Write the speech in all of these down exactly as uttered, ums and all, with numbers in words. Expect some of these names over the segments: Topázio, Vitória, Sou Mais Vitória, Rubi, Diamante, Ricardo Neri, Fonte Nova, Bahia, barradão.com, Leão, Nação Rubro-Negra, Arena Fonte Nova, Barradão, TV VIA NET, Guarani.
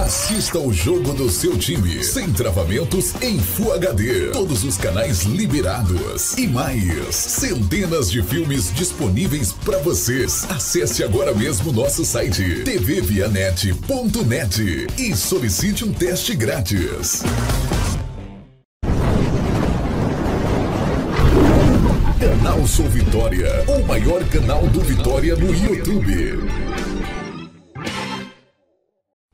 Assista o jogo do seu time, sem travamentos em Full H D, todos os canais liberados e mais, centenas de filmes disponíveis para vocês. Acesse agora mesmo nosso site t v via net ponto net e solicite um teste grátis. Canal Sou Vitória, o maior canal do Vitória no YouTube.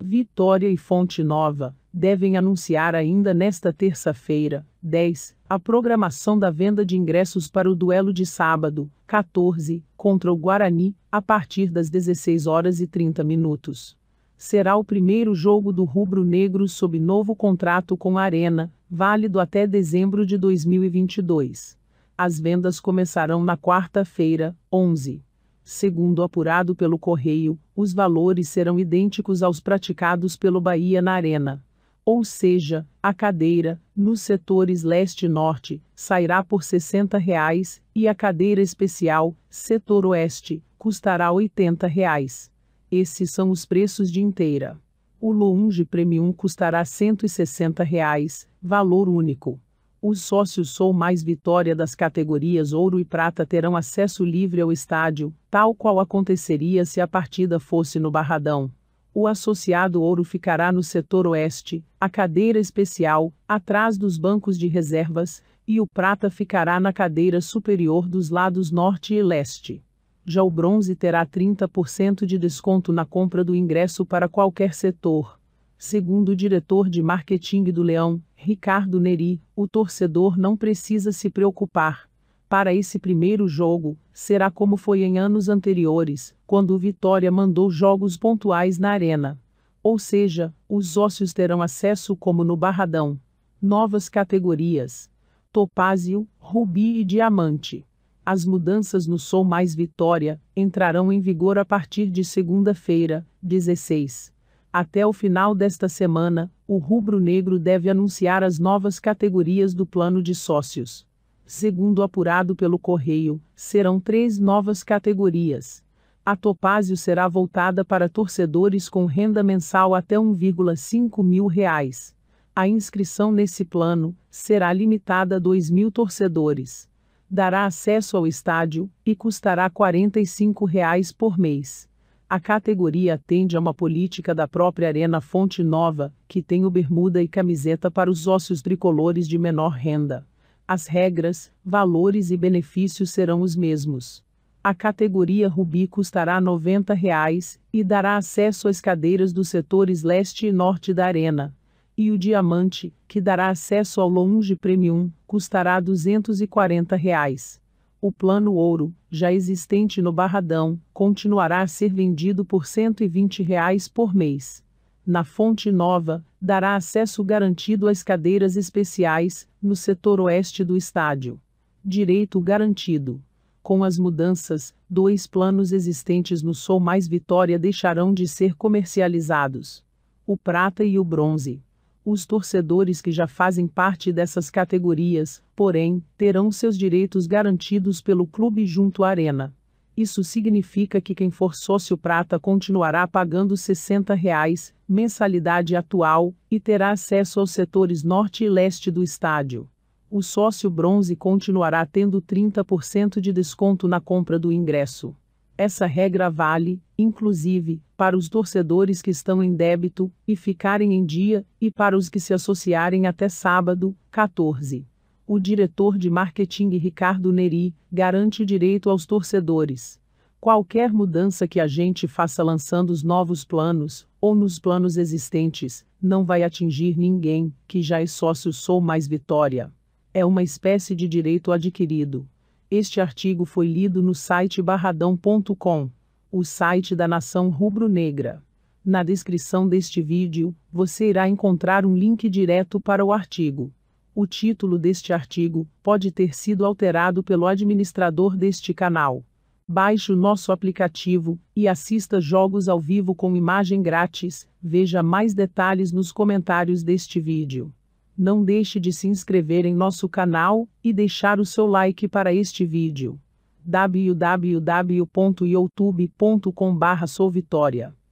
Vitória e Fonte Nova devem anunciar ainda nesta terça-feira, dez, a programação da venda de ingressos para o duelo de sábado, quatorze, contra o Guarani, a partir das dezesseis horas e trinta minutos. Será o primeiro jogo do rubro-negro sob novo contrato com a Arena, válido até dezembro de dois mil e vinte e dois. As vendas começarão na quarta-feira, onze. Segundo apurado pelo Correio, os valores serão idênticos aos praticados pelo Bahia na Arena. Ou seja, a cadeira, nos setores leste e norte, sairá por sessenta reais, e a cadeira especial, setor oeste, custará oitenta reais. Esses são os preços de inteira. O Lounge Premium custará cento e sessenta reais, valor único. Os sócios Sou Mais Vitória das categorias Ouro e Prata terão acesso livre ao estádio, tal qual aconteceria se a partida fosse no Barradão. O associado Ouro ficará no setor oeste, a cadeira especial, atrás dos bancos de reservas, e o Prata ficará na cadeira superior dos lados norte e leste. Já o Bronze terá trinta por cento de desconto na compra do ingresso para qualquer setor. Segundo o diretor de marketing do Leão, Ricardo Neri, o torcedor não precisa se preocupar. Para esse primeiro jogo, será como foi em anos anteriores, quando o Vitória mandou jogos pontuais na Arena. Ou seja, os sócios terão acesso como no Barradão. Novas categorias: Topázio, Rubi e Diamante. As mudanças no Sou Mais Vitória entrarão em vigor a partir de segunda-feira, dezesseis. Até o final desta semana, o rubro-negro deve anunciar as novas categorias do plano de sócios. Segundo apurado pelo Correio, serão três novas categorias. A Topázio será voltada para torcedores com renda mensal até um vírgula cinco mil reais. A inscrição nesse plano será limitada a dois mil torcedores. Dará acesso ao estádio e custará quarenta e cinco reais por mês. A categoria atende a uma política da própria Arena Fonte Nova, que tem o bermuda e camiseta para os sócios tricolores de menor renda. As regras, valores e benefícios serão os mesmos. A categoria Rubi custará noventa reais e dará acesso às cadeiras dos setores leste e norte da Arena. E o Diamante, que dará acesso ao Lounge Premium, custará duzentos e quarenta reais. O plano Ouro, já existente no Barradão, continuará a ser vendido por cento e vinte reais por mês. Na Fonte Nova, dará acesso garantido às cadeiras especiais, no setor oeste do estádio. Direito garantido. Com as mudanças, dois planos existentes no Sou Mais Vitória deixarão de ser comercializados: o Prata e o Bronze. Os torcedores que já fazem parte dessas categorias, porém, terão seus direitos garantidos pelo clube junto à Arena. Isso significa que quem for sócio Prata continuará pagando sessenta reais, mensalidade atual, e terá acesso aos setores norte e leste do estádio. O sócio Bronze continuará tendo trinta por cento de desconto na compra do ingresso. Essa regra vale, inclusive, para os torcedores que estão em débito e ficarem em dia, e para os que se associarem até sábado, quatorze. O diretor de marketing Ricardo Neri garante direito aos torcedores. Qualquer mudança que a gente faça lançando os novos planos, ou nos planos existentes, não vai atingir ninguém que já é sócio Sou Mais Vitória. É uma espécie de direito adquirido. Este artigo foi lido no site barradão ponto com, o site da Nação Rubro-Negra. Na descrição deste vídeo, você irá encontrar um link direto para o artigo. O título deste artigo pode ter sido alterado pelo administrador deste canal. Baixe o nosso aplicativo e assista jogos ao vivo com imagem grátis. Veja mais detalhes nos comentários deste vídeo. Não deixe de se inscrever em nosso canal e deixar o seu like para este vídeo. w w w ponto youtube ponto com barra Sou Vitória